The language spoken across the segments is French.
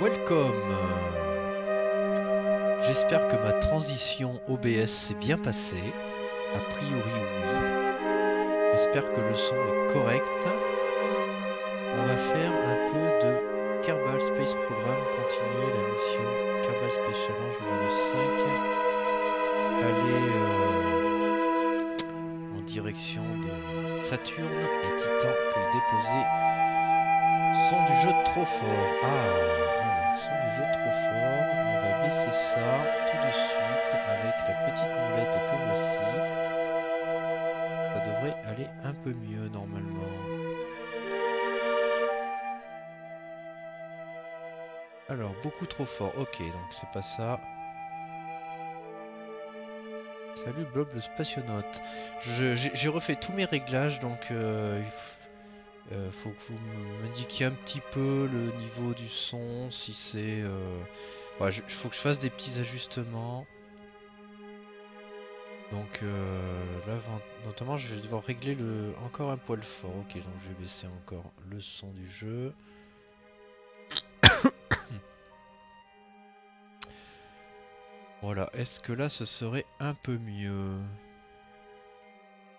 Welcome. J'espère que ma transition OBS s'est bien passée. A priori oui. J'espère que le son est correct. On va faire un peu de Kerbal Space Program, continuer la mission Kerbal Space Challenge numéro 5. Aller en direction de Saturne et Titan pour y déposer son du jeu trop fort. Son du jeu trop fort. On va baisser ça tout de suite avec la petite moulette que voici. Ça devrait aller un peu mieux normalement. Alors beaucoup trop fort. Ok, donc c'est pas ça. Salut Blob le spationaute. J'ai refait tous mes réglages, donc faut que vous m'indiquiez un petit peu le niveau du son, si c'est... Ouais, faut que je fasse des petits ajustements. Donc là, notamment, je vais devoir régler le encore un poil fort. Ok, donc je vais baisser encore le son du jeu. Voilà, est-ce que là, ce serait un peu mieux?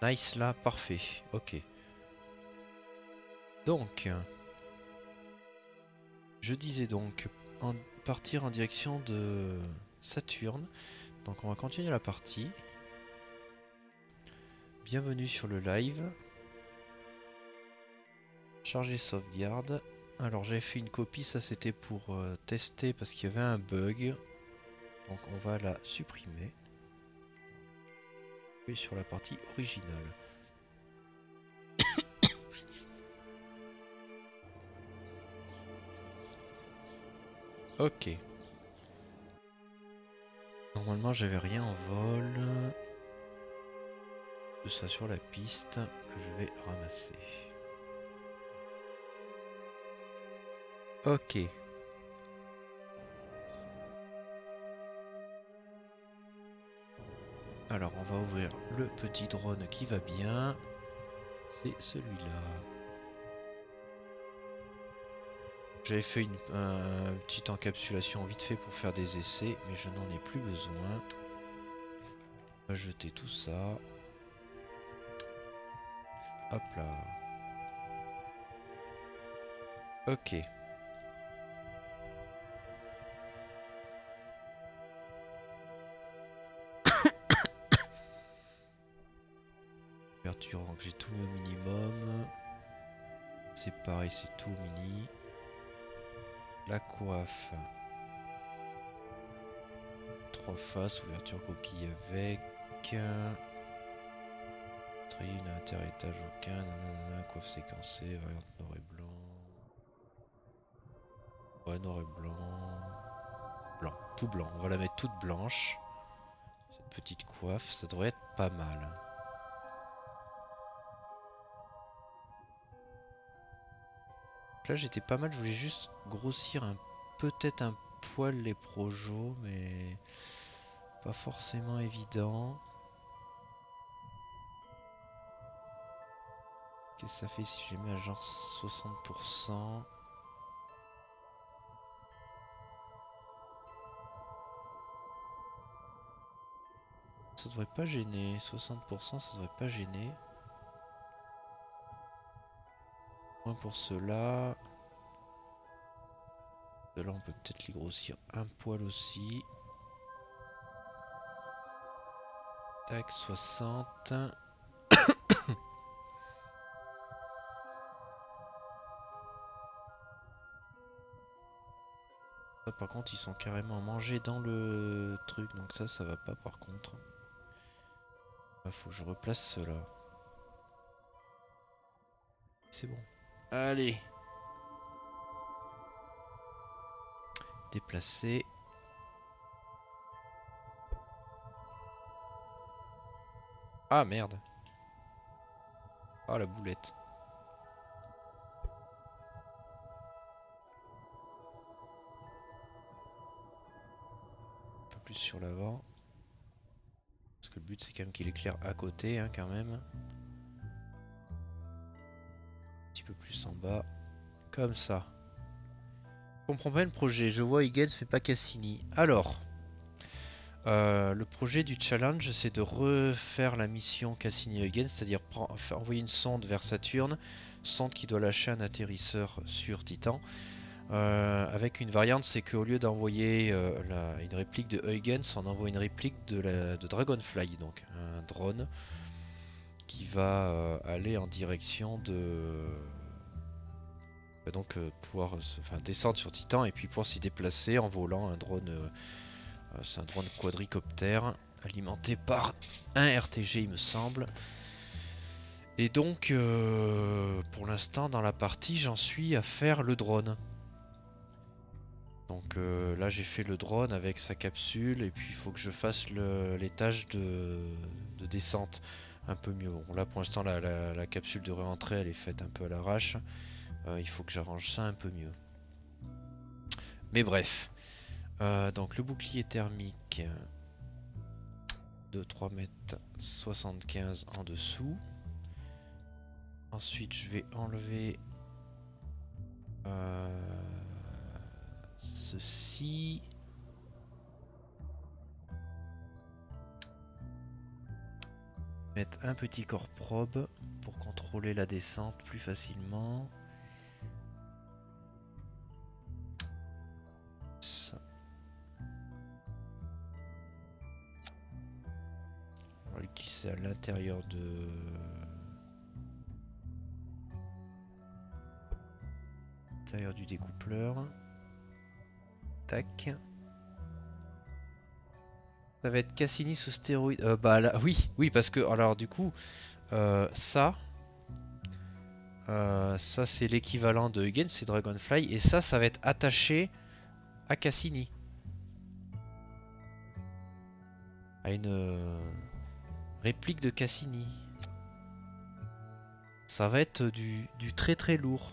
Nice, là, parfait. Ok. Donc, je disais donc partir en direction de Saturne. Donc on va continuer la partie. Bienvenue sur le live. Charger sauvegarde. Alors j'avais fait une copie, ça c'était pour tester parce qu'il y avait un bug. Donc on va la supprimer. Et sur la partie originale. Ok. Normalement j'avais rien en vol. Tout ça sur la piste que je vais ramasser. Ok. Alors on va ouvrir le petit drone qui va bien. C'est celui-là. J'avais fait une petite encapsulation vite fait pour faire des essais, mais je n'en ai plus besoin. On va jeter tout ça. Hop là. Ok. Ouverture, donc j'ai tout mis au minimum. C'est pareil, c'est tout mini. La coiffe, 3 faces, ouverture coquille avec, trine, inter-étage aucun, nanana, coiffe séquencée, variante noir et blanc, ouais noir et blanc, blanc, tout blanc, on va la mettre toute blanche, cette petite coiffe, ça devrait être pas mal. Là j'étais pas mal, je voulais juste grossir peut-être un poil les projos, mais pas forcément évident. Qu'est-ce que ça fait si j'ai mis à genre 60%? Ça devrait pas gêner, 60% ça devrait pas gêner. Pour cela, là on peut peut-être les grossir un poil aussi. Tac, 60. Ça, par contre, ils sont carrément mangés dans le truc, donc ça va pas. Par contre, il faut que je replace cela. C'est bon. Allez. Déplacer. Ah merde. Ah la boulette. Un peu plus sur l'avant. Parce que le but c'est quand même qu'il éclaire à côté hein, quand même. Plus en bas, comme ça. Je comprends pas le projet, je vois Huygens mais pas Cassini. Alors, le projet du challenge c'est de refaire la mission Cassini-Huygens, c'est-à-dire envoyer une sonde vers Saturne, sonde qui doit lâcher un atterrisseur sur Titan. Avec une variante, c'est qu'au lieu d'envoyer une réplique de Huygens, on envoie une réplique de Dragonfly, donc un drone qui va aller en direction de... donc pouvoir descendre sur Titan et puis pouvoir s'y déplacer en volant un drone, c'est un drone quadricoptère alimenté par un RTG il me semble. Et donc pour l'instant dans la partie j'en suis à faire le drone. Donc là j'ai fait le drone avec sa capsule et puis il faut que je fasse les tâches de descente un peu mieux. Bon, là pour l'instant la capsule de rentrée elle est faite un peu à l'arrache. Il faut que j'arrange ça un peu mieux. Mais bref. Donc le bouclier thermique de 3,75 m en dessous. Ensuite je vais enlever ceci. Mettre un petit corps probe pour contrôler la descente plus facilement. On va le glisser à l'intérieur de... l'intérieur du découpleur. Tac. Ça va être Cassini sous stéroïde. Bah là, oui, parce que alors du coup, ça c'est l'équivalent de Huygens, c'est Dragonfly, et ça va être attaché à Cassini. À une réplique de Cassini. Ça va être du très très lourd.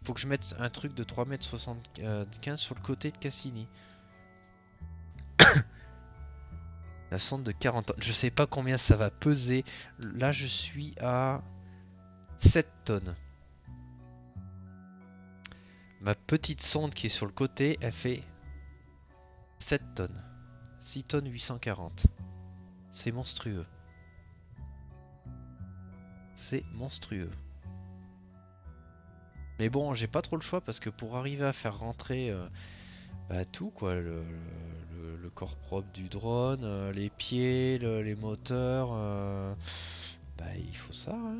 Il faut que je mette un truc de 3,75 m sur le côté de Cassini. La sonde de 40 tonnes. Je sais pas combien ça va peser. Là je suis à 7 tonnes. Ma petite sonde qui est sur le côté, elle fait 7 tonnes. 6 tonnes 840. C'est monstrueux. C'est monstrueux. Mais bon, j'ai pas trop le choix parce que pour arriver à faire rentrer tout quoi, le corps propre du drone, les pieds, les moteurs, il faut ça, hein.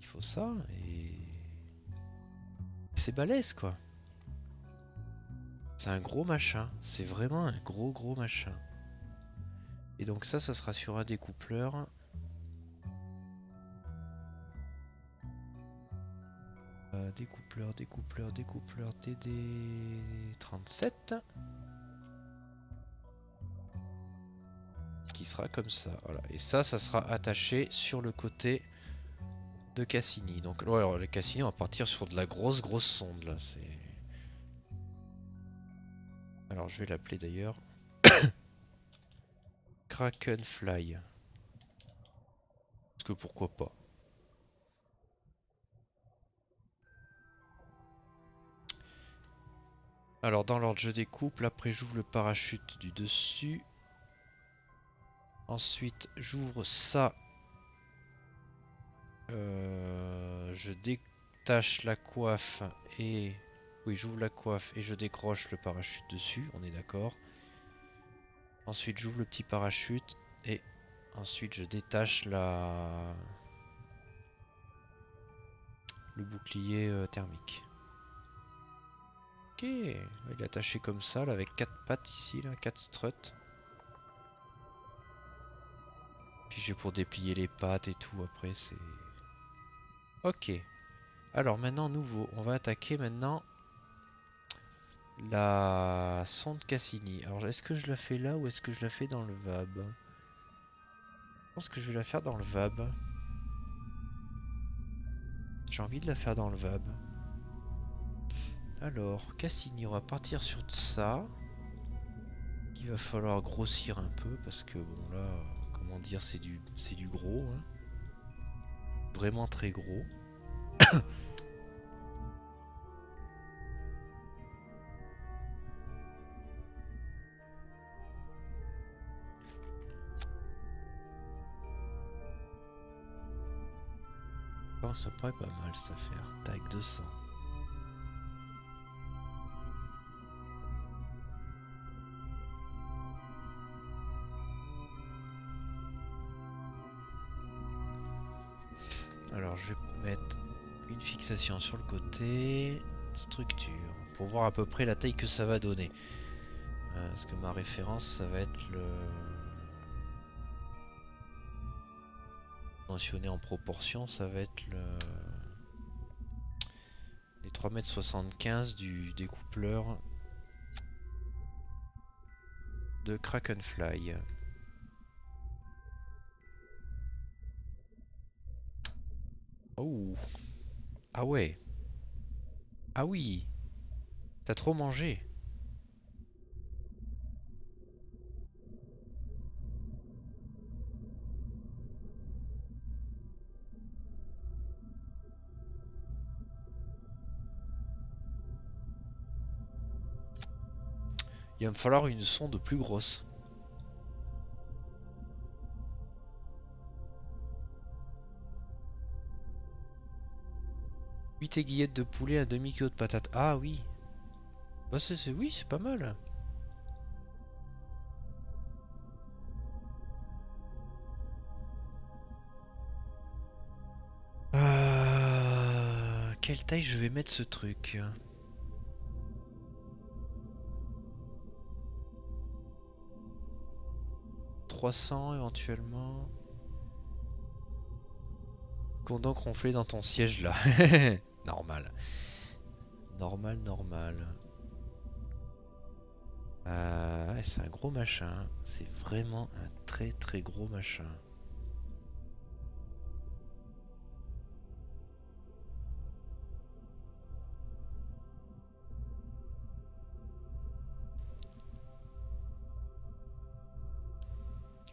Il faut ça et c'est balèze quoi. C'est un gros machin, c'est vraiment un gros machin. Et donc ça sera sur un découpleur. Découpleur TD37 qui sera comme ça, voilà. Et ça sera attaché sur le côté de Cassini. Donc ouais, alors, le Cassini on va partir sur de la grosse sonde là. Alors je vais l'appeler d'ailleurs Krakenfly. Parce que pourquoi pas. Alors dans l'ordre je découpe, après j'ouvre le parachute du dessus. Ensuite j'ouvre ça. Je détache la coiffe et... oui, j'ouvre la coiffe et je décroche le parachute dessus, on est d'accord. Ensuite j'ouvre le petit parachute et ensuite je détache le bouclier thermique. Ok, il est attaché comme ça, là, avec 4 pattes ici, là, 4 struts. Puis j'ai pour déplier les pattes et tout, après c'est... Ok, alors maintenant nouveau, on va attaquer maintenant la sonde Cassini. Alors est-ce que je la fais là ou est-ce que je la fais dans le VAB? Je pense que je vais la faire dans le VAB. J'ai envie de la faire dans le VAB. Alors, Cassini, on va partir sur ça. Il va falloir grossir un peu parce que, bon, là, comment dire, c'est du gros. Hein. Vraiment très gros. Oh, ça paraît pas mal, ça fait un tag 200. Alors je vais mettre une fixation sur le côté, structure, pour voir à peu près la taille que ça va donner. Parce que ma référence, ça va être le... Mentionné en proportion, ça va être le... Les 3,75 m du découpleur de Krakenfly. Oh. Ah ouais. Ah oui. T'as trop mangé. Il va me falloir une sonde plus grosse. Aiguillettes de poulet à demi-kilo de patate. Ah oui. Bah c'est oui, c'est pas mal. Quelle taille je vais mettre ce truc? ?300 éventuellement. Condon ronflé dans ton siège là. Normal. Normal, normal. C'est un gros machin. C'est vraiment un très très gros machin.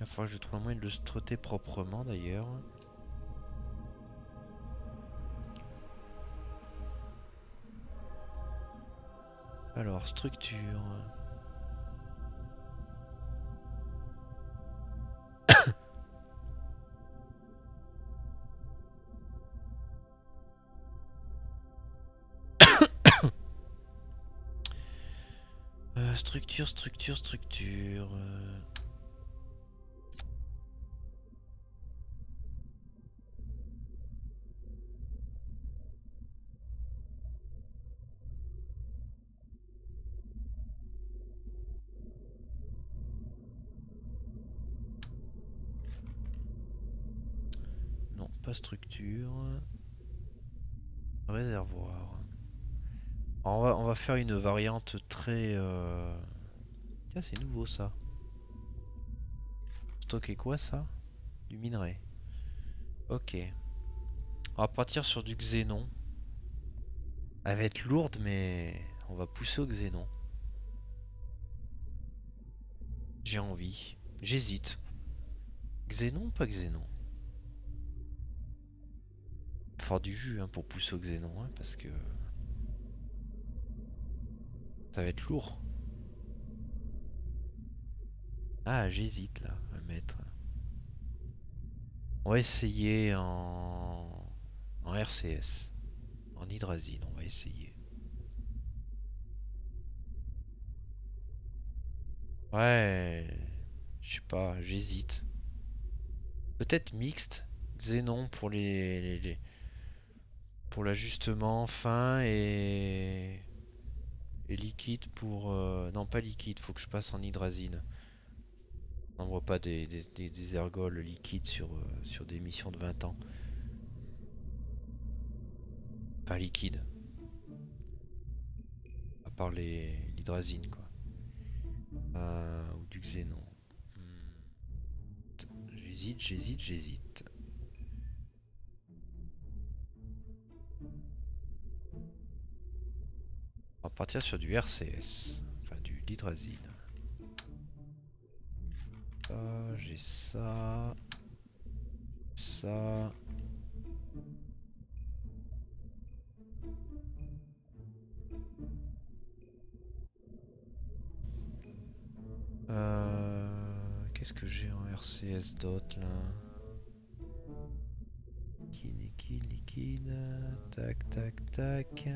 Il faudra que je trouve un moyen de le strotter proprement d'ailleurs. Alors, structure. Structure. Structure, réservoir. Alors on va faire une variante très... Tiens, c'est nouveau ça. Stocker quoi ça? Du minerai. Ok. On va partir sur du xénon. Elle va être lourde mais on va pousser au xénon. J'ai envie. J'hésite. Xénon ou pas xénon? Du jus hein, pour pousser au xénon hein, parce que ça va être lourd. Ah, j'hésite là à mettre. On va essayer en RCS, en hydrazine. On va essayer. Ouais, je sais pas, j'hésite. Peut-être mixte xénon pour les... Pour l'ajustement fin et liquide pour... non, pas liquide, faut que je passe en hydrazine. On n'envoie pas des ergols liquides sur des missions de 20 ans. Pas liquide. À part l'hydrazine, quoi. Ou du xénon. J'hésite. On va partir sur du RCS, enfin du l'hydrazine. J'ai ça. Ça. Qu'est-ce que j'ai en RCS d'autre là? Liquide. rapide. Tac, tac, tac.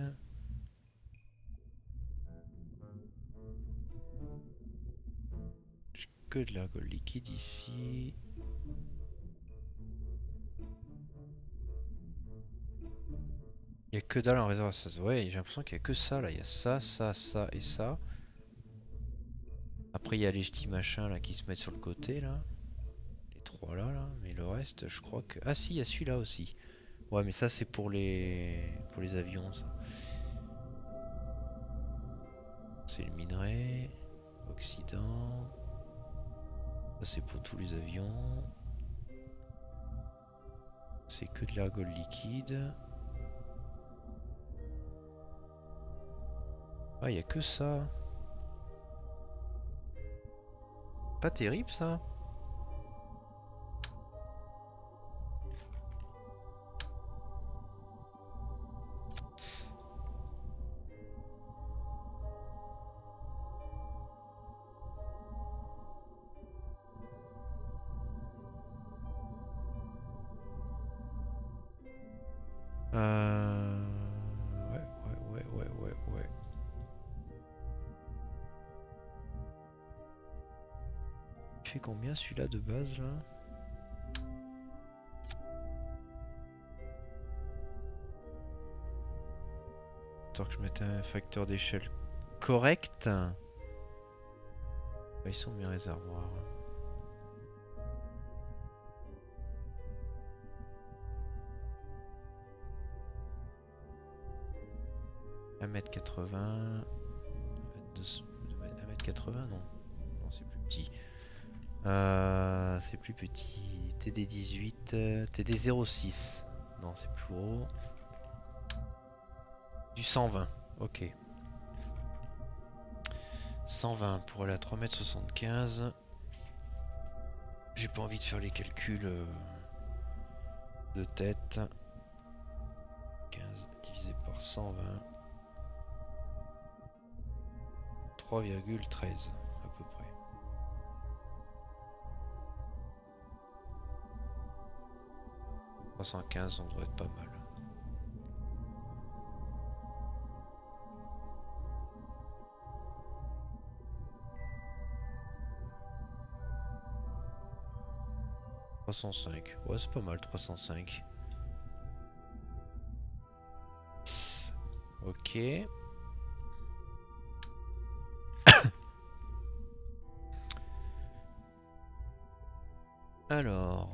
J'ai que de l'ergol liquide ici. Il n'y a que dalle en réserve, ça se voit. J'ai l'impression qu'il n'y a que ça là. Il y a ça, ça, ça et ça. Après, il y a les petits machins là qui se mettent sur le côté là. Les trois là, là. Mais le reste, je crois que. Ah, si, il y a celui-là aussi. Ouais, mais ça, c'est pour les avions, ça. C'est le minerai. Occident. Ça, c'est pour tous les avions. C'est que de l'ergol liquide. Ah, il n'y a que ça. Pas terrible, ça. Ouais. Il fait combien celui-là de base là? Tant que je mette un facteur d'échelle correct. Ils sont mes réservoirs. m 80 non, non c'est plus petit, c'est plus petit. TD18, TD06, non c'est plus gros, du 120, ok, 120 pour aller à 3,75 m. J'ai pas envie de faire les calculs de tête. 15 divisé par 120, 3,13 à peu près. À 315, on devrait être pas mal. À 305, ouais c'est pas mal, 305. Ok. Alors,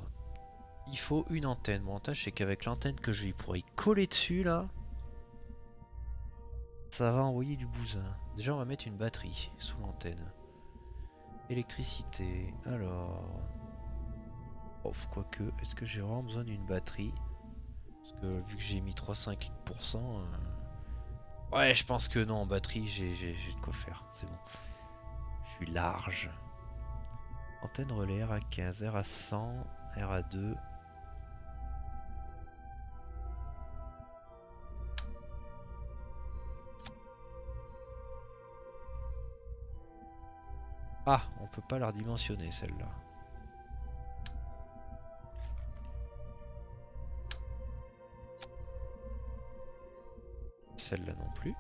il faut une antenne. Mon tâche, c'est qu'avec l'antenne que j'ai, pour y coller dessus, là, ça va envoyer du bousin. Déjà, on va mettre une batterie sous l'antenne. Électricité. Alors, oh, quoique, est-ce que j'ai vraiment besoin d'une batterie? Parce que vu que j'ai mis 3,5%, ouais, je pense que non. En batterie, j'ai de quoi faire. C'est bon. Je suis large. Antenne relais R à 15, R à 100, R à 2. Ah, on peut pas la redimensionner celle-là. Celle-là non plus.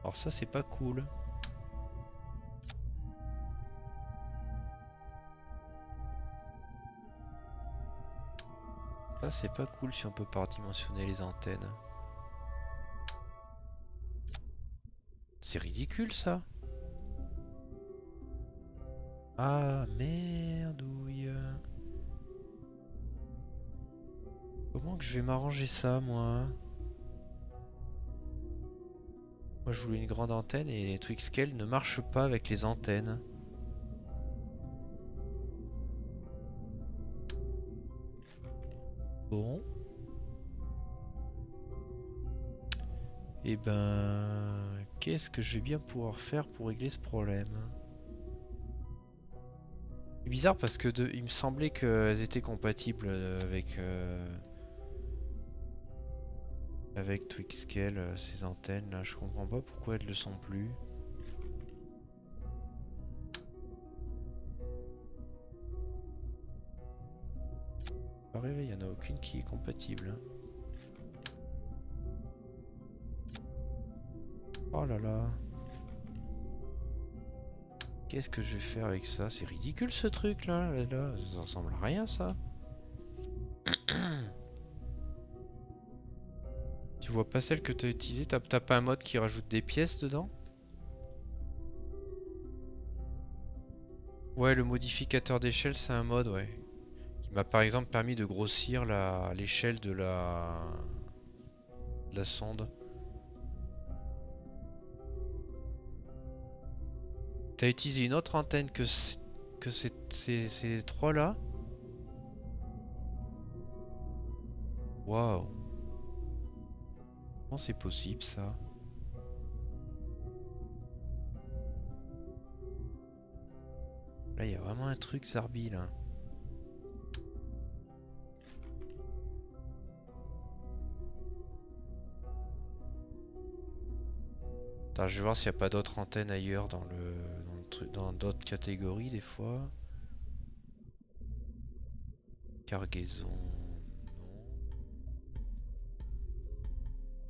Alors ça c'est pas cool. Ça c'est pas cool si on peut pas redimensionner les antennes. C'est ridicule ça. Ah merdouille. Comment que je vais m'arranger ça moi ? Moi je voulais une grande antenne et TweakScale ne marche pas avec les antennes. Bon. Et ben... Qu'est-ce que je vais bien pouvoir faire pour régler ce problème? C'est bizarre parce que il me semblait qu'elles étaient compatibles avec... Avec TweakScale, ces antennes là, je comprends pas pourquoi elles le sont plus. pas rêver, il n'y en a aucune qui est compatible. Oh là là. Qu'est-ce que je vais faire avec ça? C'est ridicule ce truc là, ça ressemble à rien ça. Tu vois pas celle que t'as utilisée? T'as pas un mode qui rajoute des pièces dedans? Ouais, le modificateur d'échelle c'est un mode, ouais. Qui m'a par exemple permis de grossir l'échelle de la sonde. T'as utilisé une autre antenne que ces trois là? Waouh! Comment c'est possible ça? Là il y a vraiment un truc zarbi là. Attends, je vais voir s'il n'y a pas d'autres antennes ailleurs dans le truc, dans d'autres catégories des fois. Cargaison.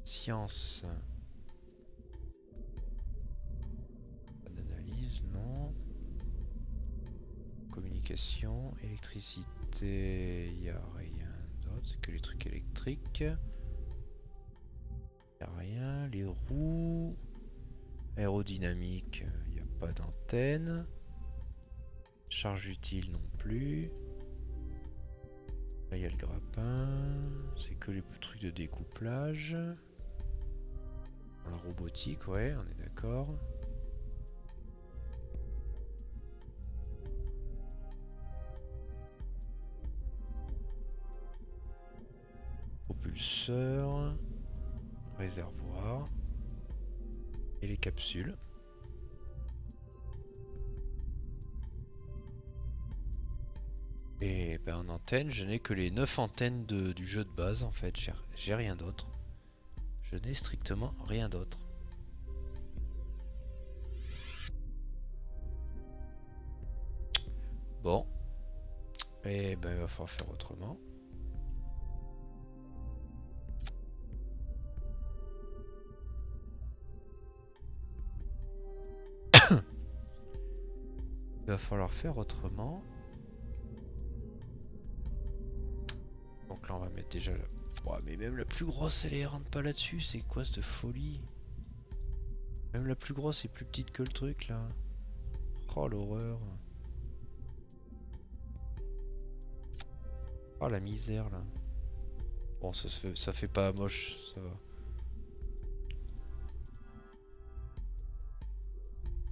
Science. Analyse, non. Communication, électricité, il n'y a rien d'autre, c'est que les trucs électriques. Il n'y a rien, les roues. Aérodynamique, il n'y a pas d'antenne. Charge utile non plus. Là il y a le grappin, c'est que les trucs de découplage. La robotique, ouais, on est d'accord. Propulseur, réservoir et les capsules. Et ben en antenne, je n'ai que les 9 antennes du jeu de base en fait, j'ai rien d'autre. Je n'ai strictement rien d'autre. Bon. Et ben il va falloir faire autrement. Il va falloir faire autrement. Donc là on va mettre déjà le... Oh, mais même la plus grosse elle rentre pas là-dessus, c'est quoi cette folie? Même la plus grosse est plus petite que le truc là. Oh l'horreur. Oh la misère là. Bon ça fait pas moche, ça va.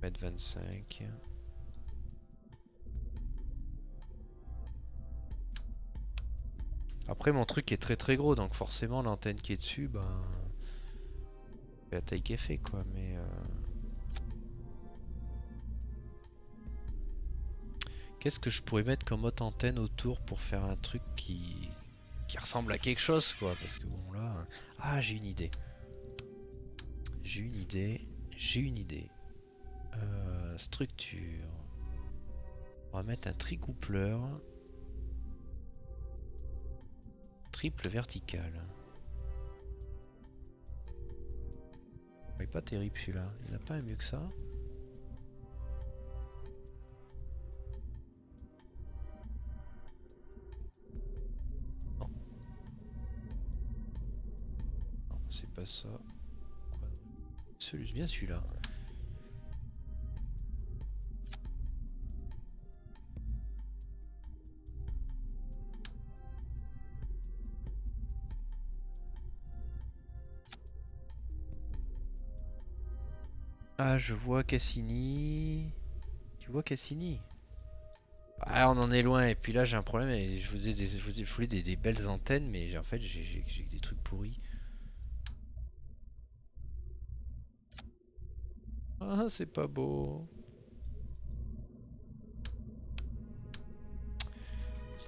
Mettre 25. Après mon truc est très gros donc forcément l'antenne qui est dessus ben la taille qu'elle fait quoi, mais qu'est-ce que je pourrais mettre comme autre antenne autour pour faire un truc qui ressemble à quelque chose quoi, parce que bon là ah j'ai une idée structure, on va mettre un tricoupleur. Triple vertical. Il est pas terrible celui-là. Il n'a pas un mieux que ça. Non. Non, c'est pas ça. Celui bien celui-là. Ah, je vois Cassini. Tu vois Cassini? Ah, on en est loin. Et puis là, j'ai un problème. Et je voulais des belles antennes, mais en fait, j'ai des trucs pourris. Ah, c'est pas beau.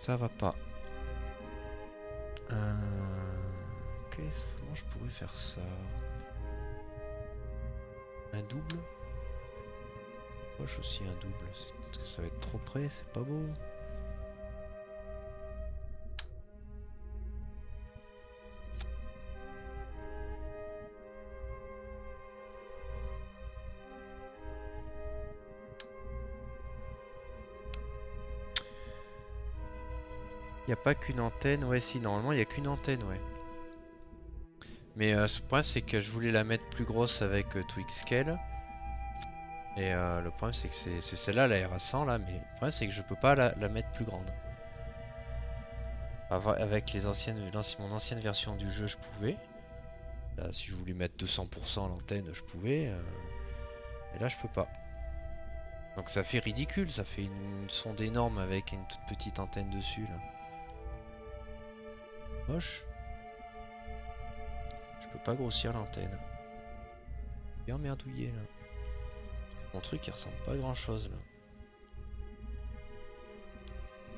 Ça va pas. Comment je pourrais faire ça? Un double, poche aussi un double, ça va être trop près, c'est pas beau. n'y a pas qu'une antenne. Ouais, si, normalement, il n'y a qu'une antenne, ouais. Mais ce problème, c'est que je voulais la mettre plus grosse avec TweakScale. Et le problème, c'est que c'est celle-là, la RA100, là. Mais le problème, c'est que je peux pas la mettre plus grande. Avec les anciennes, mon ancienne version du jeu, je pouvais. Là, si je voulais mettre 200% l'antenne, je pouvais. Et là, je peux pas. Donc ça fait ridicule, ça fait une sonde énorme avec une toute petite antenne dessus là. Moche. Je peux pas grossir l'antenne. Bien merdouillé là. Mon truc il ressemble pas à grand chose là.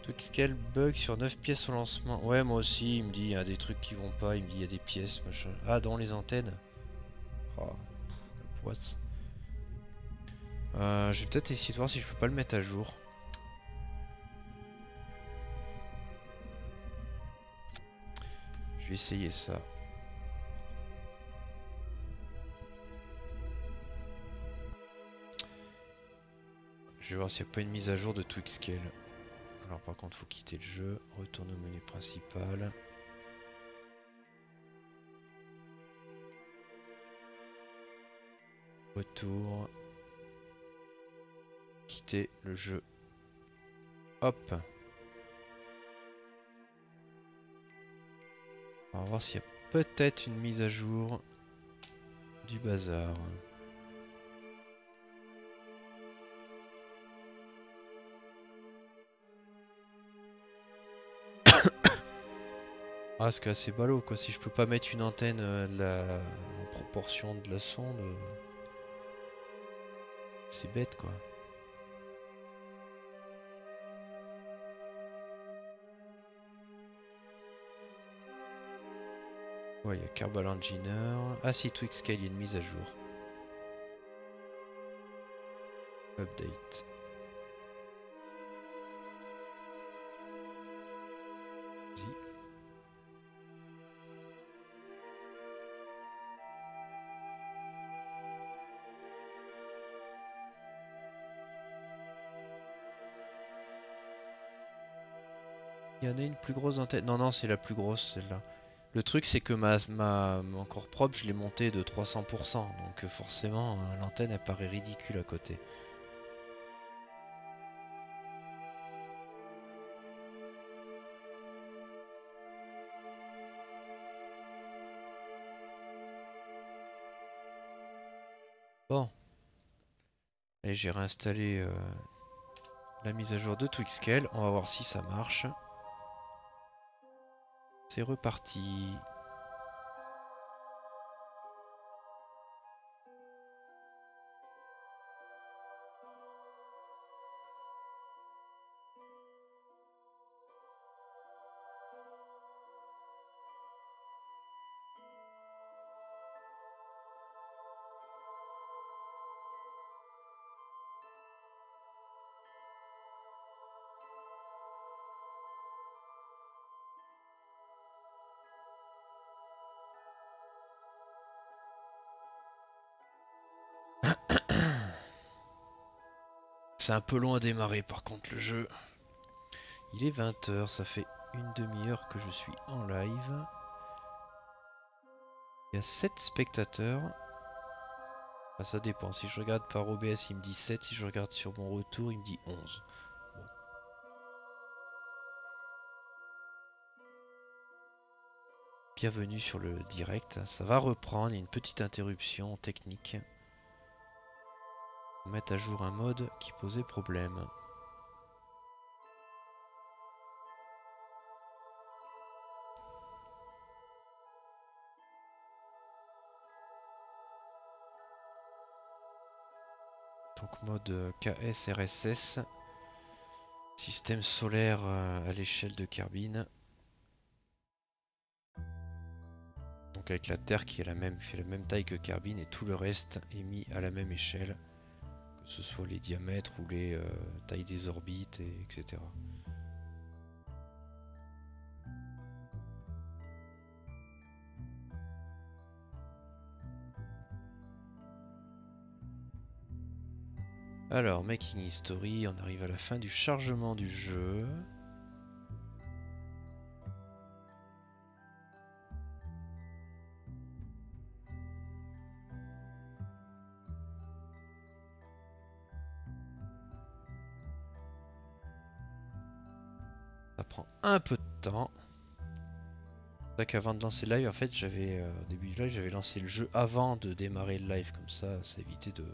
TweakScale bug sur 9 pièces au lancement. Ouais, moi aussi, il me dit il y a des trucs qui vont pas, il me dit il y a des pièces, machin. Ah, dans les antennes. Oh, la poisse. Je vais peut-être essayer de voir si je peux pas le mettre à jour. Je vais essayer ça. Je vais voir s'il n'y a pas une mise à jour de TweakScale. Alors par contre faut quitter le jeu, retourne au menu principal. Retour. Quitter le jeu. Hop. On va voir s'il y a peut-être une mise à jour du bazar. Ah, c'est assez ballot quoi, si je peux pas mettre une antenne en proportion de la sonde, c'est bête quoi. Ouais, il y a Kerbal Engineer. Ah si, TweakScale, il y a une mise à jour. Update. Il y en a une plus grosse antenne. Non, non, c'est la plus grosse, celle-là. Le truc c'est que mon corps propre je l'ai monté de 300%, donc forcément l'antenne elle paraît ridicule à côté. Bon. Allez, j'ai réinstallé la mise à jour de TweakScale, on va voir si ça marche. C'est reparti. C'est un peu long à démarrer par contre le jeu. Il est 20h, ça fait une demi-heure que je suis en live. Il y a 7 spectateurs. Ah, ça dépend, si je regarde par OBS il me dit 7, si je regarde sur mon retour il me dit 11. Bon. Bienvenue sur le direct, ça va reprendre, il y a une petite interruption technique. Mettre à jour un mode qui posait problème. Donc mode KSRSS, système solaire à l'échelle de Kerbin. Donc avec la Terre qui est fait la même taille que Kerbin et tout le reste est mis à la même échelle. Que ce soit les diamètres ou les tailles des orbites, et etc. Alors, Making History, on arrive à la fin du chargement du jeu. prend un peu de temps. C'est vrai qu'avant de lancer le live, en fait, j'avais au début du live, j'avais lancé le jeu avant de démarrer le live, comme ça, ça évitait de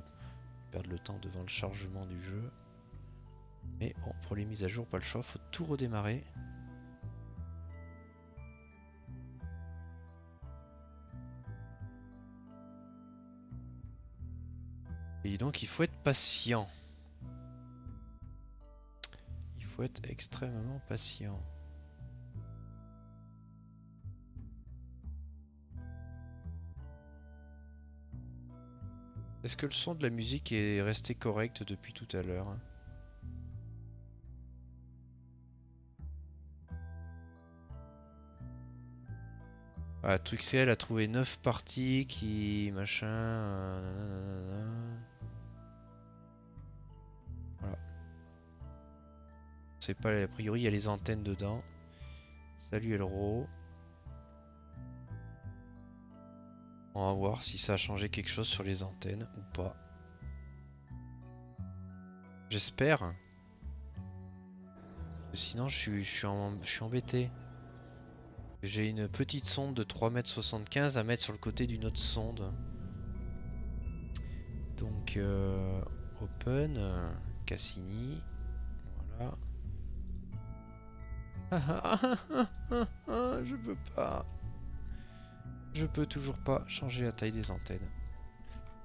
perdre le temps devant le chargement du jeu. Mais bon, pour les mises à jour, pas le choix, faut tout redémarrer. Et donc il faut être patient. Il faut être extrêmement patient. Est-ce que le son de la musique est resté correct depuis tout à l'heure ? Ah, TweakScale a trouvé 9 parties qui... machin... Voilà. C'est pas... A priori, il y a les antennes dedans. Salut Elro. On va voir si ça a changé quelque chose sur les antennes ou pas. J'espère. Sinon, je suis embêté. J'ai une petite sonde de 3,75 m à mettre sur le côté d'une autre sonde. Donc, open, Cassini. Voilà. Je peux pas. Je peux toujours pas changer la taille des antennes.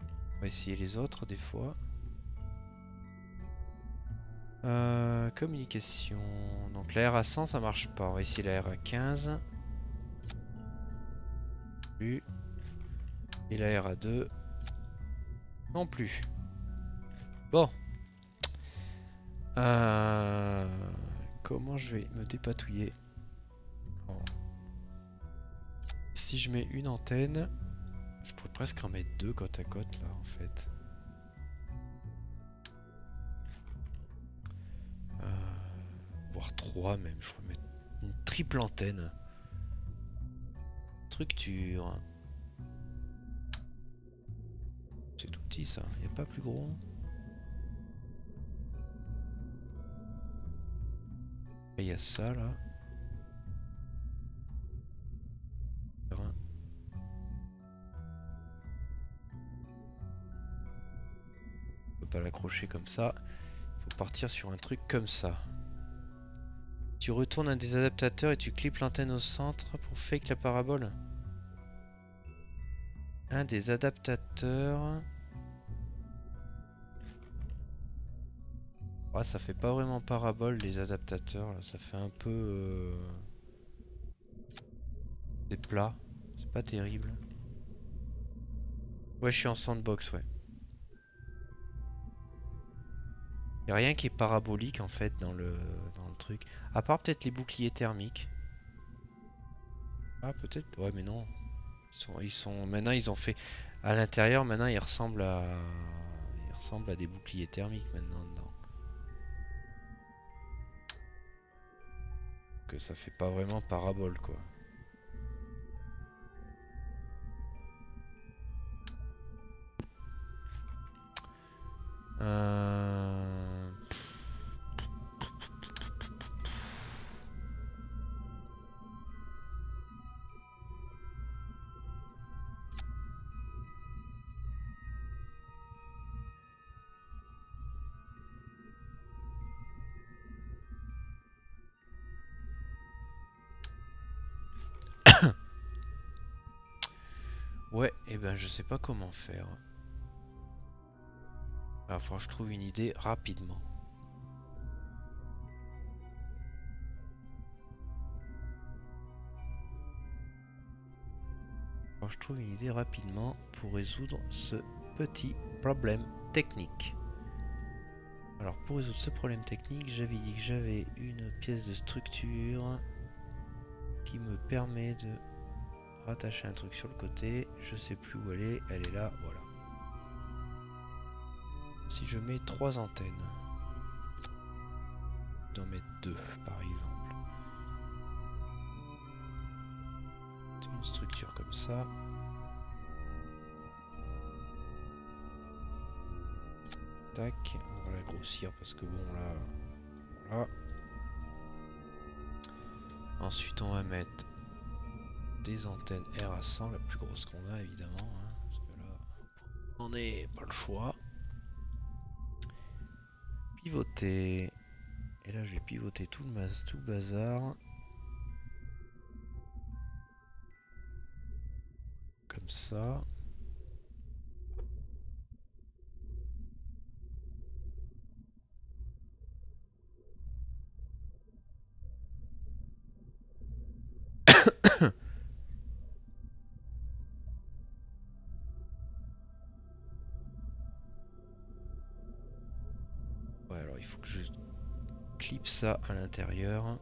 On va essayer les autres des fois. Communication. Donc la RA100 ça marche pas. On va essayer la RA15. Plus. Et la RA2. Non plus. Bon. Comment je vais me dépatouiller? Si je mets une antenne, je pourrais presque en mettre deux côte à côte là en fait. Voire trois même, je pourrais mettre une triple antenne. Structure. C'est tout petit ça, il n'y a pas plus gros. Il y a ça là. Pas l'accrocher comme ça, il faut partir sur un truc comme ça. Tu retournes un des adaptateurs et tu clips l'antenne au centre pour fake la parabole. Un des adaptateurs. Oh, ça fait pas vraiment parabole les adaptateurs, là. Ça fait un peu c'est plat, c'est pas terrible. Ouais, je suis en sandbox, ouais. Y'a rien qui est parabolique en fait dans le truc. À part peut-être les boucliers thermiques. Ah peut-être. Ouais mais non. Maintenant ils ont fait. À l'intérieur maintenant ils ressemblent à. Ils ressemblent à des boucliers thermiques maintenant dedans. Que ça fait pas vraiment parabole quoi. Ouais, et ben je sais pas comment faire. Alors, faut que je trouve une idée rapidement. Alors, je trouve une idée rapidement pour résoudre ce petit problème technique. Alors, pour résoudre ce problème technique, j'avais dit que j'avais une pièce de structure qui me permet de rattacher un truc sur le côté. Je sais plus où elle est là, voilà. Si je mets 3 antennes, d'en mettre 2 par exemple, une structure comme ça, tac, on va la grossir parce que bon là, voilà, Ensuite on va mettre des antennes R à 100, la plus grosse qu'on a évidemment, hein, parce que là on n'est pas le choix. Pivoter, et là je vais pivoter tout le bazar. Comme ça. Ouais, alors il faut que je clip ça à l'intérieur.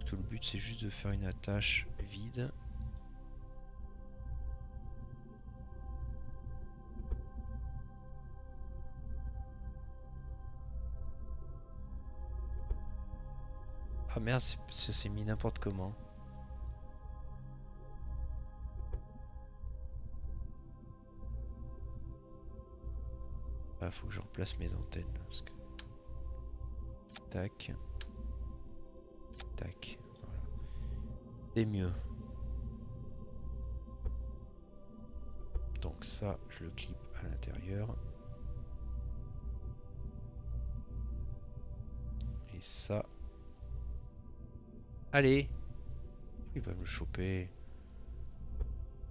Parce que le but c'est juste de faire une attache vide. Ah merde, ça s'est mis n'importe comment. Ah, faut que je replace mes antennes là, parce que... Tac. Tac. Voilà. C'est mieux. Donc ça, je le clip à l'intérieur. Et ça... Allez, il va me choper.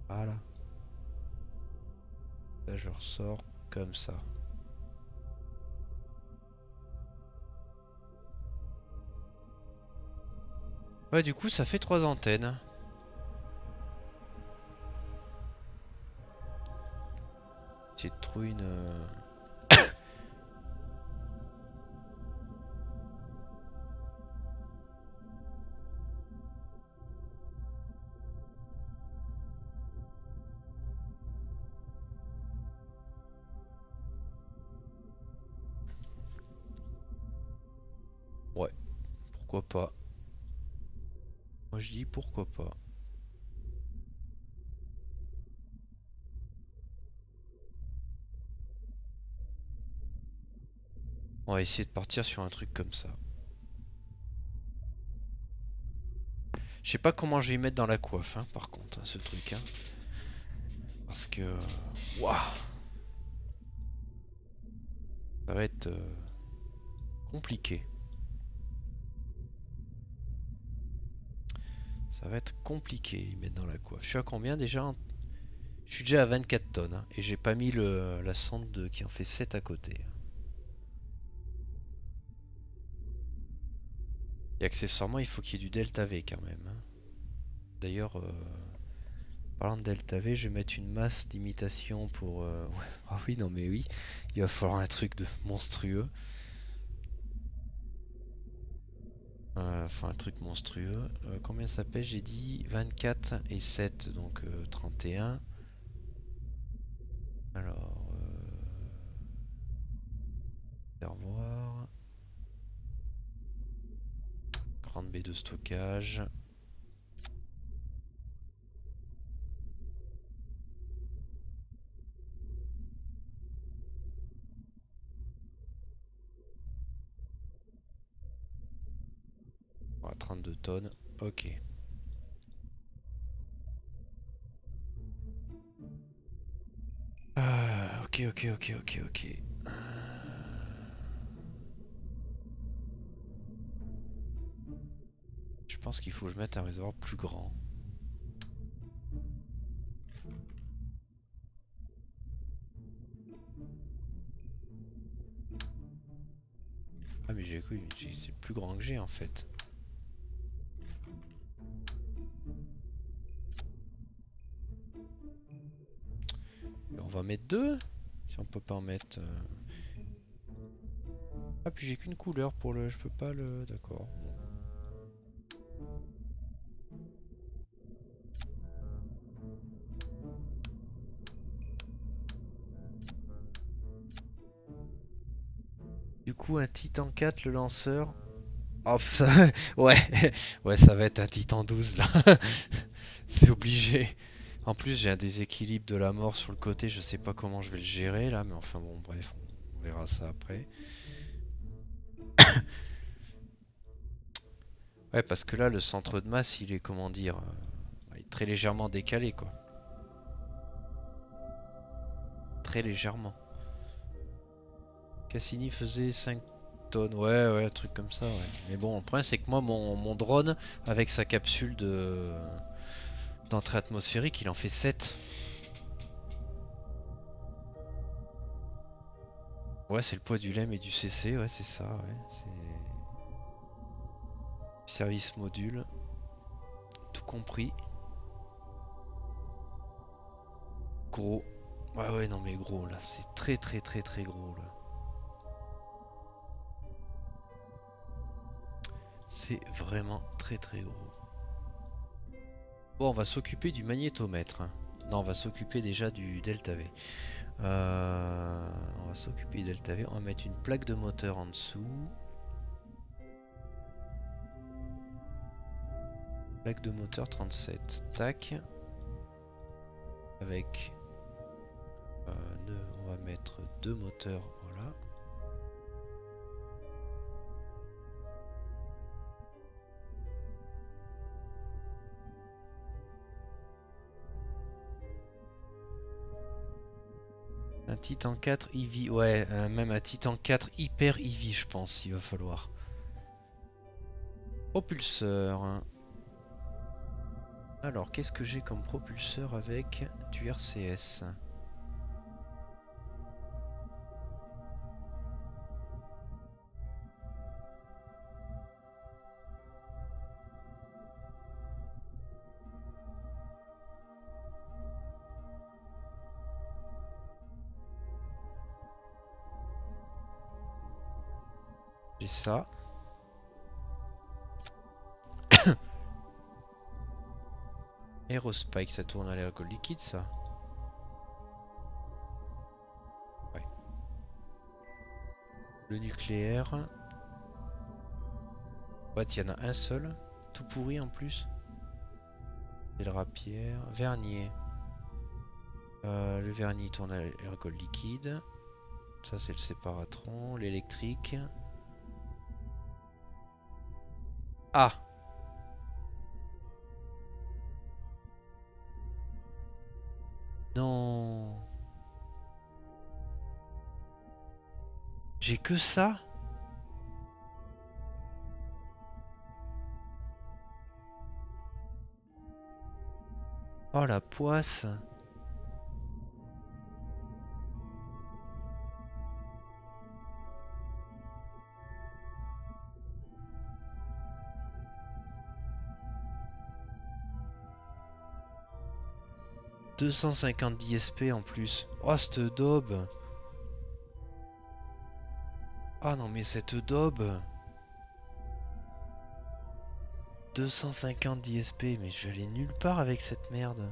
Voilà. Là, je ressors comme ça. Ouais, du coup, ça fait 3 antennes. J'ai trouvé une... Ouais, pourquoi pas. Moi je dis pourquoi pas. On va essayer de partir sur un truc comme ça. Je sais pas comment je vais y mettre dans la coiffe, hein, par contre, hein, ce truc. Hein. Parce que... Waouh, ça va être compliqué. Ça va être compliqué de mettre dans la coiffe. Je suis à combien déjà? Je suis déjà à 24 tonnes. Hein, et j'ai pas mis la sonde qui en fait 7 à côté. Et accessoirement, il faut qu'il y ait du delta V quand même. Hein. D'ailleurs, parlant de delta V, je vais mettre une masse d'imitation pour... Ouais. Ah oui, non mais oui, il va falloir un truc de monstrueux. Enfin un truc monstrueux. Combien ça pèse? J'ai dit 24 et 7, donc 31. Alors... Réservoir. Grande baie de stockage. À 32 tonnes, ok. Ok. Je pense qu'il faut que je mette un réservoir plus grand. Ah mais j'ai cru, c'est plus grand que j'ai en fait. On va mettre 2, si on peut pas en mettre... Ah puis j'ai qu'une couleur pour le... Je peux pas le... D'accord. Du coup un Titan 4 le lanceur... Oh ça... Ouais. Ouais ça va être un Titan 12 là. C'est obligé. En plus j'ai un déséquilibre de la mort sur le côté, je sais pas comment je vais le gérer là, mais enfin bon bref, on verra ça après. Ouais, parce que là, le centre de masse, il est, comment dire, il est très légèrement décalé, quoi. Très légèrement. Cassini faisait 5 tonnes, ouais, un truc comme ça, ouais. Mais bon, le problème, c'est que moi, mon drone, avec sa capsule de... d'entrée atmosphérique, il en fait 7. Ouais, c'est le poids du LEM et du CC, ouais, c'est ça, ouais. C'est... Service module. Tout compris. Gros. Ouais, non mais gros, là, c'est très gros, là. C'est vraiment très gros. Bon, on va s'occuper du magnétomètre. Non, on va s'occuper déjà du delta V. On va s'occuper du delta V. On va mettre une plaque de moteur en dessous. Plaque de moteur 37. Tac. Avec... on va mettre 2 moteurs. Voilà. Un Titan 4 EV, ouais, même un Titan 4 hyper EV, je pense, il va falloir. Propulseur. Alors, qu'est-ce que j'ai comme propulseur avec du RCS? Ça. Aerospike, ça tourne à l'ergol liquide, ça. Ouais. Le nucléaire. Ouais, il y en a un seul. Tout pourri en plus. C'est le rapière. Vernier. Le vernis tourne à l'ergol liquide. Ça, c'est le séparatron. L'électrique. Ah. Non. J'ai que ça. Oh la poisse. « 250 DSP en plus. » Oh, cette daube. Ah non, mais cette daube. 250 DSP, mais je vais aller nulle part avec cette merde.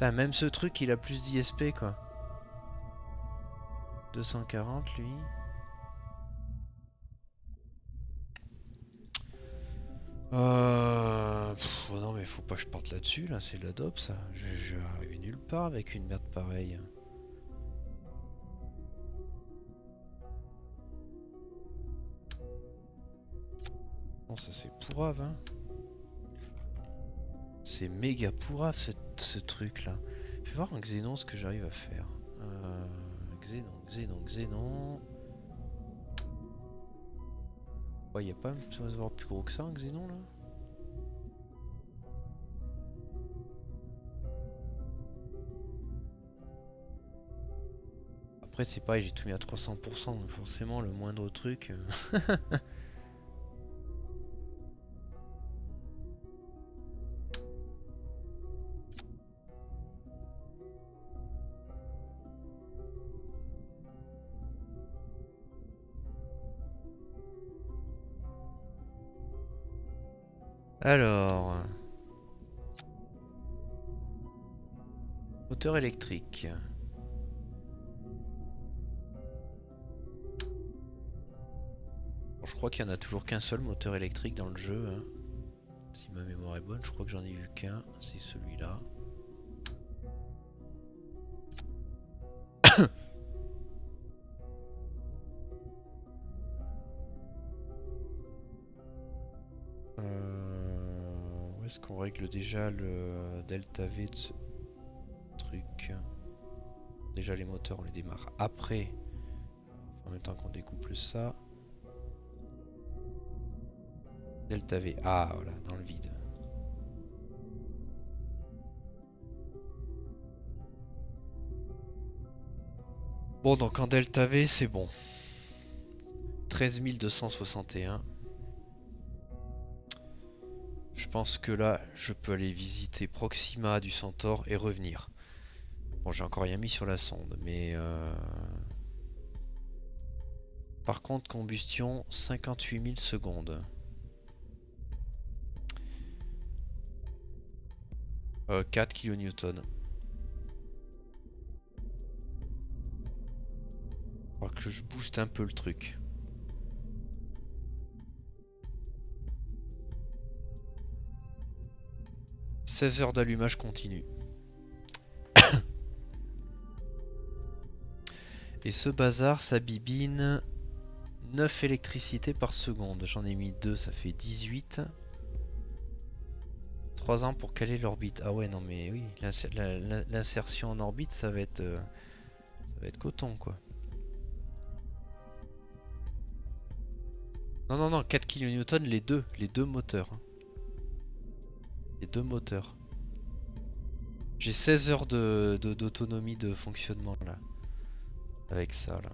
Putain, même ce truc, il a plus d'ISP, quoi. 240, lui. Pff, non, mais faut pas que je parte là-dessus, là. C'est de la dope, ça. Je vais arriver nulle part avec une merde pareille. Bon, ça, c'est pourrave, hein. C'est méga pourrave, ce truc là. Je vais voir en Xénon ce que j'arrive à faire. Xénon. Ouais, y a pas besoin de voir plus gros que ça en Xénon là. Après, c'est pareil, j'ai tout mis à 300%, donc forcément, le moindre truc. Alors, moteur électrique. je crois qu'il n'y en a toujours qu'un seul moteur électrique dans le jeu. Hein. Si ma mémoire est bonne, je crois que j'en ai vu qu'un, c'est celui-là. Où est-ce qu'on règle déjà le delta V de ce truc? Déjà les moteurs on les démarre après, en même temps qu'on découple ça. Delta V, ah voilà, dans le vide. Bon, donc en delta V c'est bon. 13261. Je pense que là je peux aller visiter Proxima du Centaure et revenir. Bon, j'ai encore rien mis sur la sonde, mais par contre combustion 58 000 secondes. Euh, 4 kN. Il faudra que je booste un peu le truc. « 16 heures d'allumage continu. » Et ce bazar, ça bibine 9 électricités par seconde. J'en ai mis 2, ça fait 18. 3 ans pour caler l'orbite. Ah ouais, non mais oui, l'insertion en orbite, ça va être coton, quoi. Non, non, non, 4 kN les deux moteurs. Les deux moteurs. J'ai 16 heures d'autonomie de fonctionnement là. Avec ça là.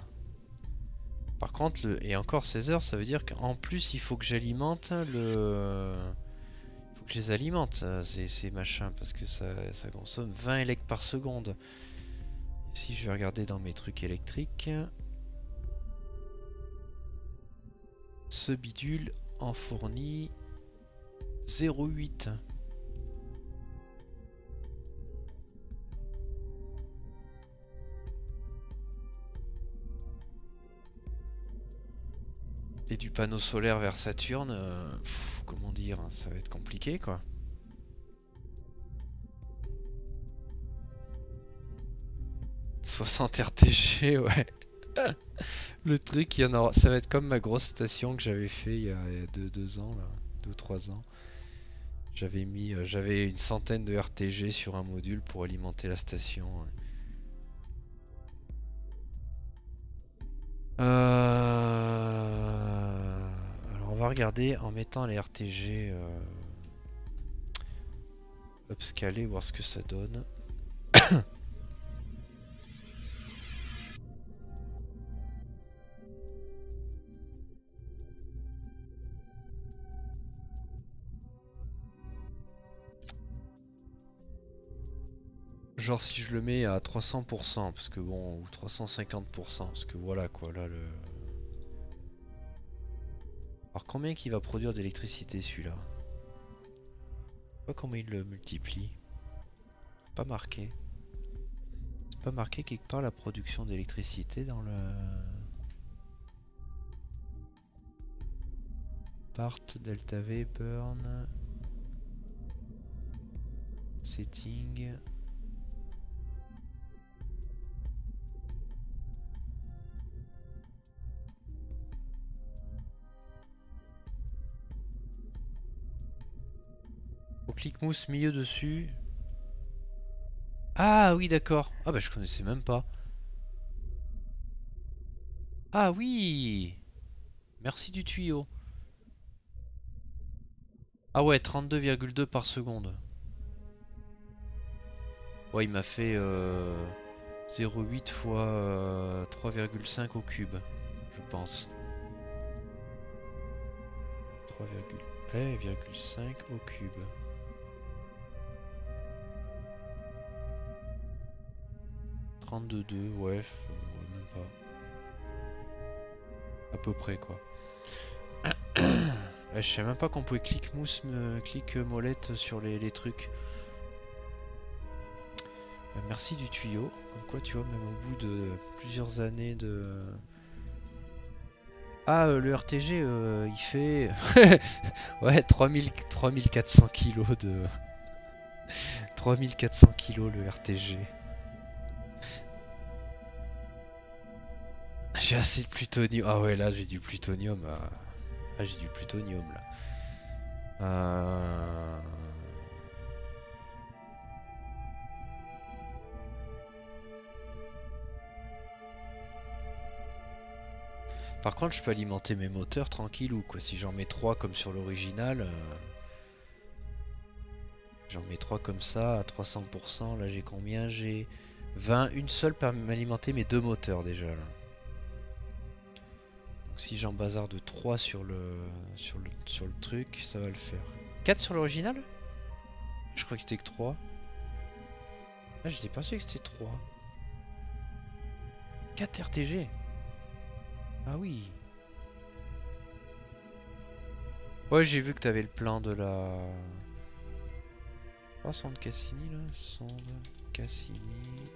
Par contre, et encore 16 heures, ça veut dire qu'en plus il faut que j'alimente le... Il faut que je les alimente, ces machins, parce que ça consomme 20 électrons par seconde. Et si je vais regarder dans mes trucs électriques... Ce bidule en fournit 0,8. Et du panneau solaire vers Saturne, comment dire, ça va être compliqué quoi. « 60 RTG, ouais. » Le truc, ça va être comme ma grosse station que j'avais fait il y a 2 ans, là, 2 ou 3 ans. J'avais une centaine de RTG sur un module pour alimenter la station. Alors on va regarder en mettant les RTG upscalés, voir ce que ça donne. Genre si je le mets à 300%, parce que bon, ou 350%, parce que voilà quoi, là le... Alors combien qu'il va produire d'électricité celui-là? Je sais pas comment il le multiplie. C'est pas marqué. C'est pas marqué quelque part la production d'électricité dans le... Part, delta V, burn... Setting... Clic mousse milieu dessus. Ah oui d'accord. Ah bah je connaissais même pas. Ah oui. Merci du tuyau. Ah ouais, 32,2 par seconde. Ouais, il m'a fait 0,8 fois 3,5 au cube, je pense. 3,5 au cube. De 2, ouais, même pas. À peu près quoi. Je sais même pas qu'on pouvait clic mousse, clic molette sur les trucs. Merci du tuyau. Comme quoi tu vois, même au bout de plusieurs années Ah, le RTG, il fait... ouais, 3400 kilos de... 3400 kilos le RTG. J'ai assez de plutonium. Ah ouais, là j'ai du plutonium. Ah, j'ai du plutonium là. Par contre, je peux alimenter mes moteurs tranquillou quoi. Si j'en mets 3 comme sur l'original, j'en mets 3 comme ça à 300%. Là, j'ai combien? J'ai 20. Une seule pour m'alimenter mes 2 moteurs déjà là. Donc, si j'en bazarde 3 sur le truc, ça va le faire. 4 sur l'original? Je crois que c'était que 3. Là, j'étais pas sûr que c'était 3. 4 RTG. Ah oui. Ouais, j'ai vu que t'avais le plan de la... Oh, sonde Cassini là. Sonde Cassini.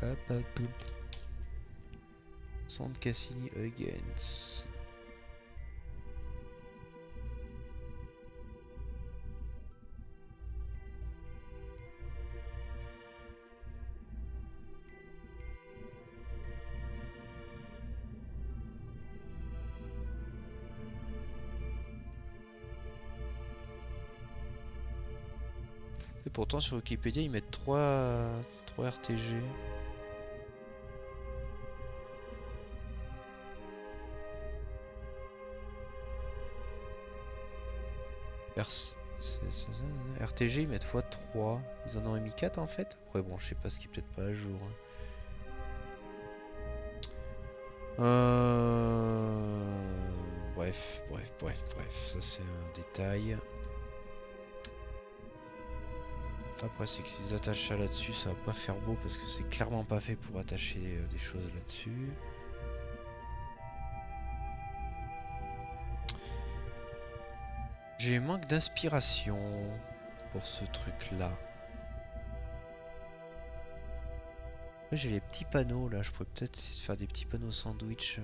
Hop hop hop. Sonde Cassini-Huygens. Et pourtant sur Wikipédia ils mettent 3 RTG. RTG ils mettent x3, ils en ont mis 4 en fait. Après bon, je sais pas, ce qui est peut-être pas à jour. Bref, ça c'est un détail. Après c'est que s'ils attachent ça là-dessus, ça va pas faire beau parce que c'est clairement pas fait pour attacher des choses là-dessus. J'ai manque d'inspiration pour ce truc-là. J'ai les petits panneaux là, je pourrais peut-être faire des petits panneaux sandwich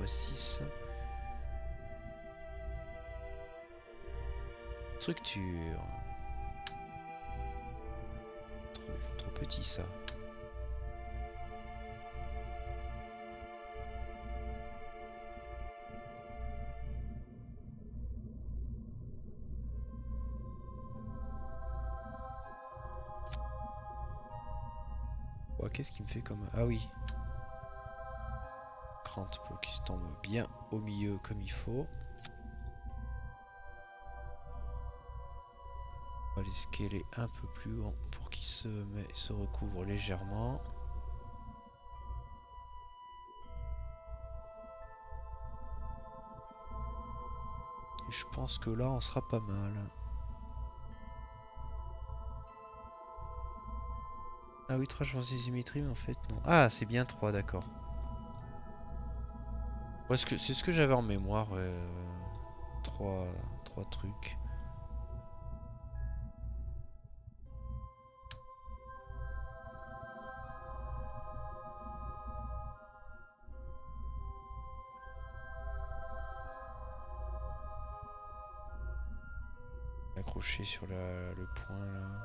x6. Structure. Trop petit ça. Oh, qu'est-ce qui me fait comme... Ah oui. Crante pour qu'il tombe bien au milieu comme il faut. On va les scaler un peu plus haut pour qu'ils se recouvrent légèrement. Et je pense que là on sera pas mal. Ah oui, 3, je pensais symétrie, mais en fait non. Ah, c'est bien 3, d'accord. Ouais, c'est ce que j'avais en mémoire. 3 trucs. Accroché sur le point là.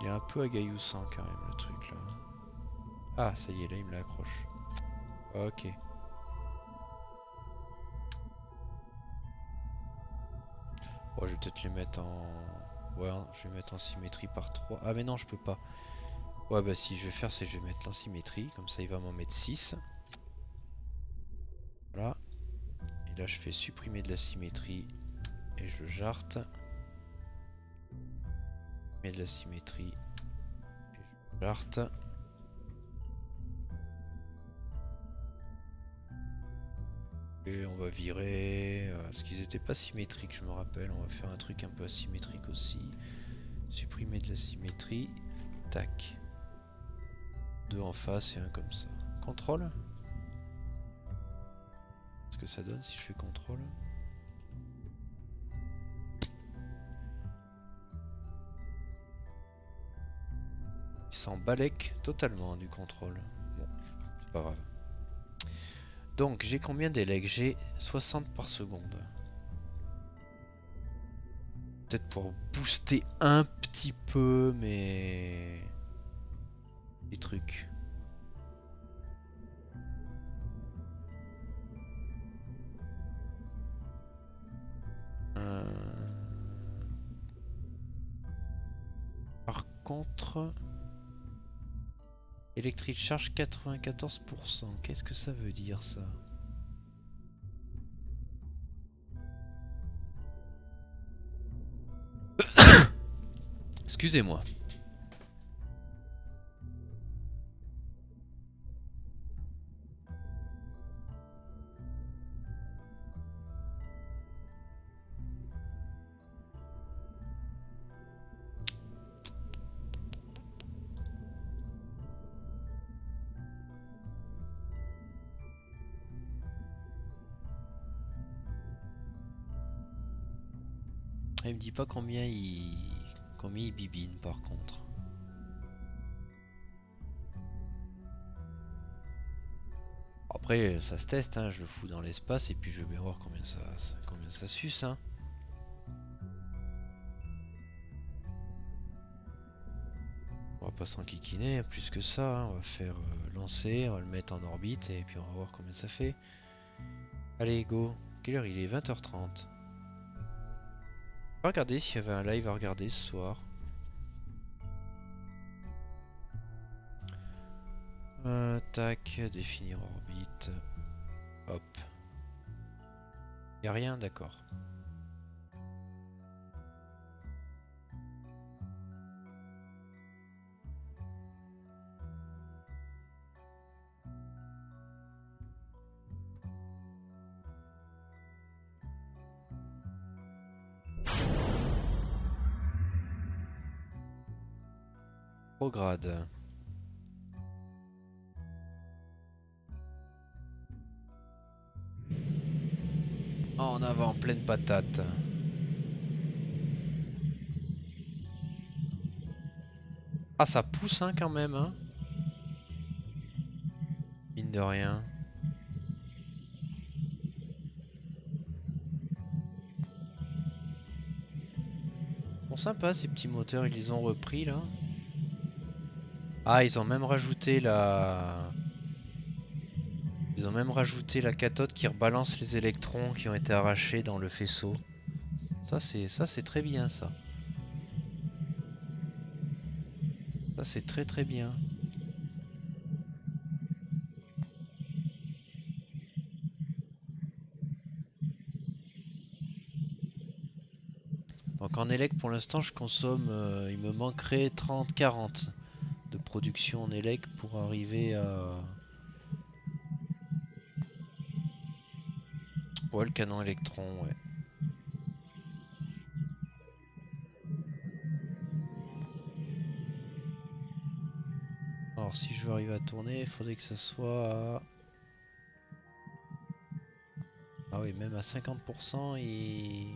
Il est un peu agailloussant quand même le truc là. Ah ça y est, là il me l'accroche. Ok. Oh, je vais peut-être les mettre en... Ouais, je vais mettre en symétrie par 3. Ah mais non, je peux pas. Ouais bah si, je vais faire, c'est je vais mettre en symétrie. Comme ça il va m'en mettre 6. Voilà. Et là je fais supprimer de la symétrie. Et je le jarte. Et de la symétrie. Et je parte. Et on va virer. Parce qu'ils n'étaient pas symétriques, je me rappelle. On va faire un truc un peu asymétrique aussi. Supprimer de la symétrie. Tac. 2 en face et 1 comme ça. Contrôle. Qu'est-ce que ça donne si je fais contrôle? Il s'en balèque totalement du contrôle. Bon, c'est pas grave. Donc, j'ai combien d'élèves? J'ai 60 par seconde. Peut-être pour booster un petit peu, mais... les trucs. Par contre... Electric charge 94%. Qu'est-ce que ça veut dire ça? Excusez-moi. Il me dit pas combien il bibine par contre. Après ça se teste, hein, je le fous dans l'espace et puis je vais voir combien ça suce. Hein. On va pas s'enquiquiner plus que ça, hein. On va faire lancer, on va le mettre en orbite et puis on va voir combien ça fait. Allez go, quelle heure il est? 20h30. Regardez s'il y avait un live à regarder ce soir. Tac, définir orbite. Hop. Y'a rien, d'accord. Grade. En avant, pleine patate. Ah, ça pousse hein, quand même. Hein. Mine de rien. Bon, sympa ces petits moteurs, ils les ont repris là. Ah, ils ont même rajouté la... Ils ont même rajouté la cathode qui rebalance les électrons qui ont été arrachés dans le faisceau. Ça c'est très bien ça. Ça c'est très très bien. Donc en élec pour l'instant je consomme, il me manquerait 30-40. De production en élec pour arriver à... Ouais, le canon électron, ouais. Alors si je veux arriver à tourner, il faudrait que ça soit à... Ah oui, même à 50% et...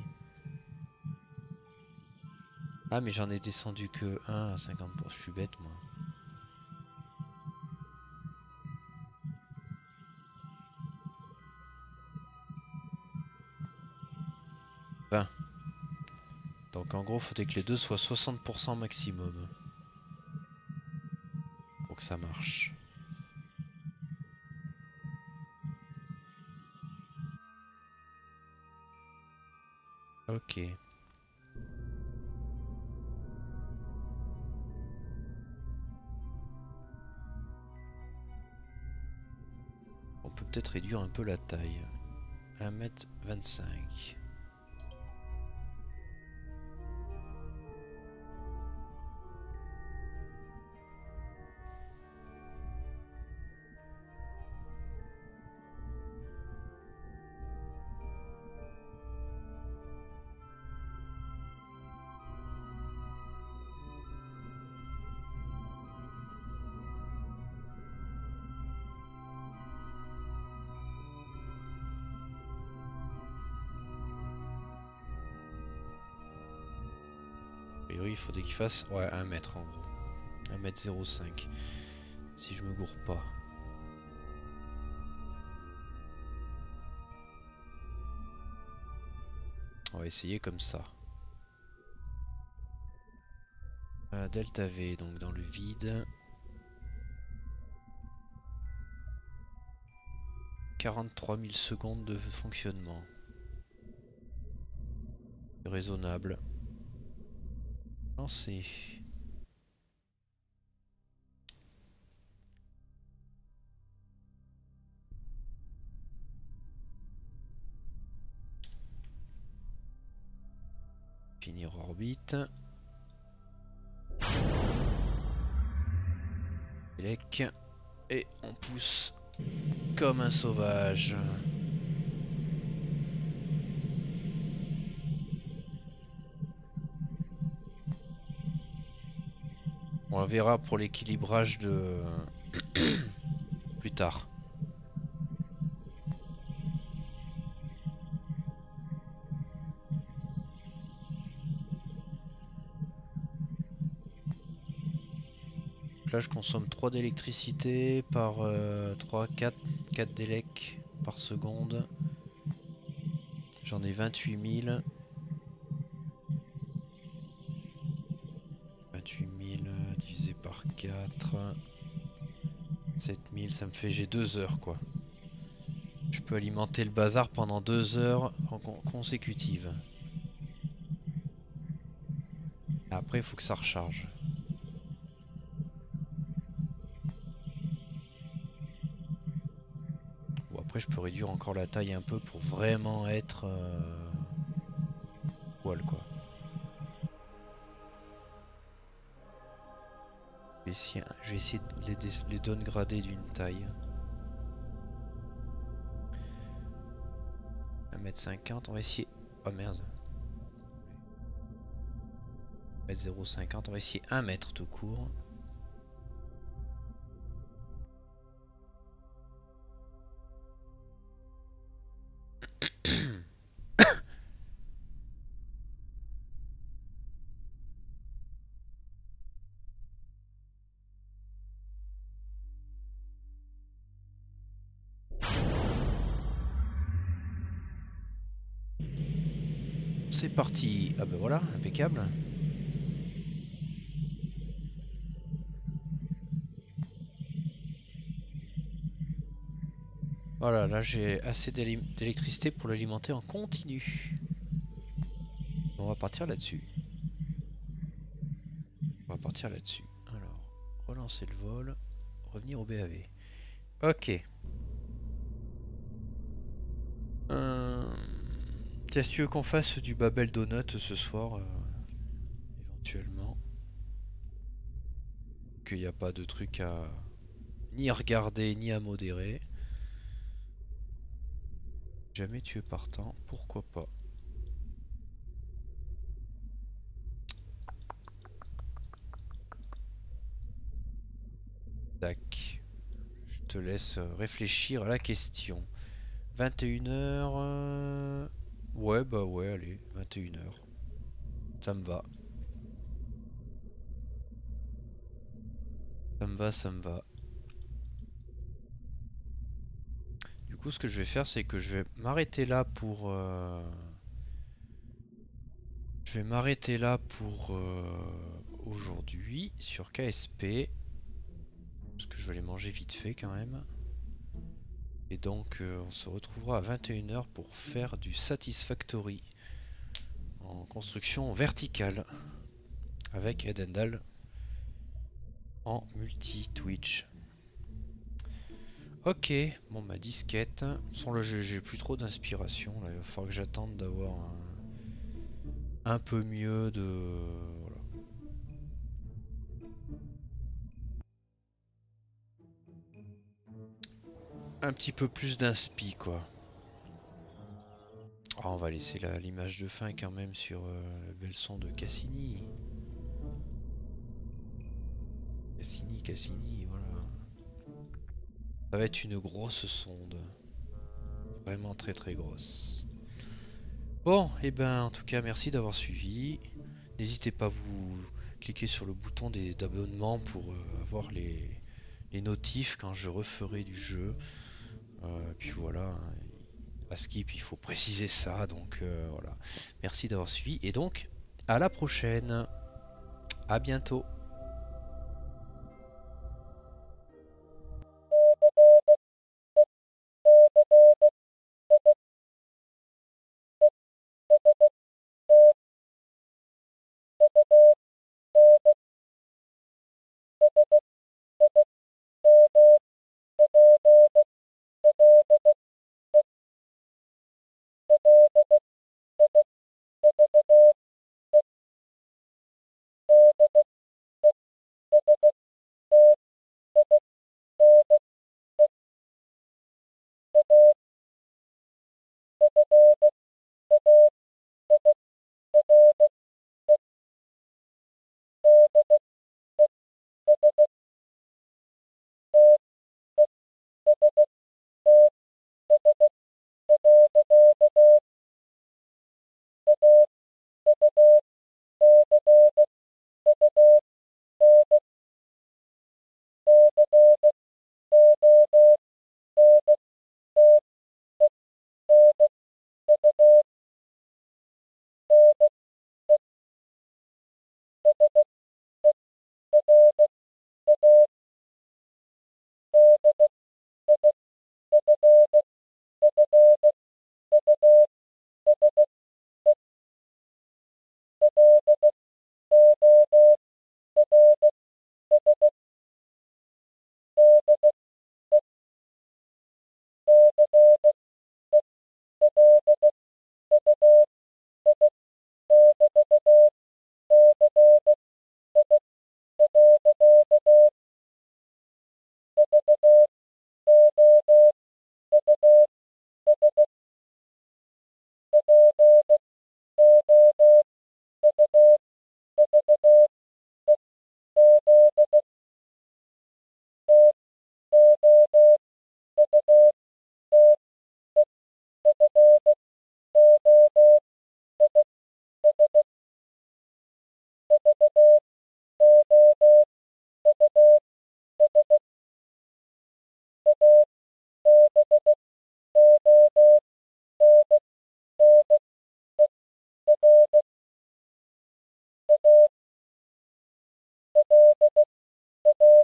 Ah mais j'en ai descendu que 1 à 50%, je suis bête moi. Donc en gros, faudrait que les deux soient 60% maximum pour que ça marche. Ok. On peut peut-être réduire un peu la taille. 1m25. Il faudrait qu'il fasse ouais, 1 mètre en gros. 1m05 si je me gourre pas. On va essayer comme ça. Delta V, donc dans le vide. 43 000 secondes de fonctionnement. Raisonnable. Lancer. Finir orbite. Et on pousse comme un sauvage. On verra pour l'équilibrage de plus tard. Là je consomme 3 d'électricité par 4 d'élec par seconde. J'en ai 28 000. 28 000 divisé par 4, 7 000, ça me fait, j'ai 2 heures quoi. Je peux alimenter le bazar pendant 2 heures consécutives. Après il faut que ça recharge. Je peux réduire encore la taille un peu pour vraiment être voile quoi. Je vais essayer de les downgrader d'une taille. 1m50, on va essayer. Oh merde. 1m050, on va essayer 1 mètre tout court. C'est parti. Ah ben voilà, impeccable. Voilà, là j'ai assez d'électricité pour l'alimenter en continu. On va partir là-dessus. On va partir là-dessus. Alors, relancer le vol, revenir au BAV. Ok. Si tu veux qu'on fasse du Babel Donut ce soir, éventuellement, qu'il n'y a pas de truc à ni à regarder ni à modérer. Jamais tu es partant, pourquoi pas. Tac, je te laisse réfléchir à la question. 21 h. Ouais, bah ouais, allez, 21 h. Ça me va. Ça me va, ça me va. Du coup, ce que je vais faire, c'est que je vais m'arrêter là pour... Je vais m'arrêter là pour aujourd'hui sur KSP. Parce que je vais les manger vite fait quand même. Et donc on se retrouvera à 21 h pour faire du Satisfactory en construction verticale avec Edendal en multi-twitch. Ok, bon ma disquette. Sans le jeu, j'ai plus trop d'inspiration. Là il va falloir que j'attende d'avoir un peu mieux de... Voilà. Un petit peu plus d'inspi quoi. Oh, on va laisser l'image de fin quand même sur le bel son de Cassini. Cassini, voilà. Ça va être une grosse sonde. Vraiment très très grosse. Bon, et ben en tout cas merci d'avoir suivi. N'hésitez pas à vous cliquer sur le bouton d'abonnement pour avoir les notifs quand je referai du jeu. Puis voilà, à skip il faut préciser ça, donc voilà. Merci d'avoir suivi et donc à la prochaine, à bientôt.